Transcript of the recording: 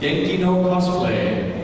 Genki no Cosplay.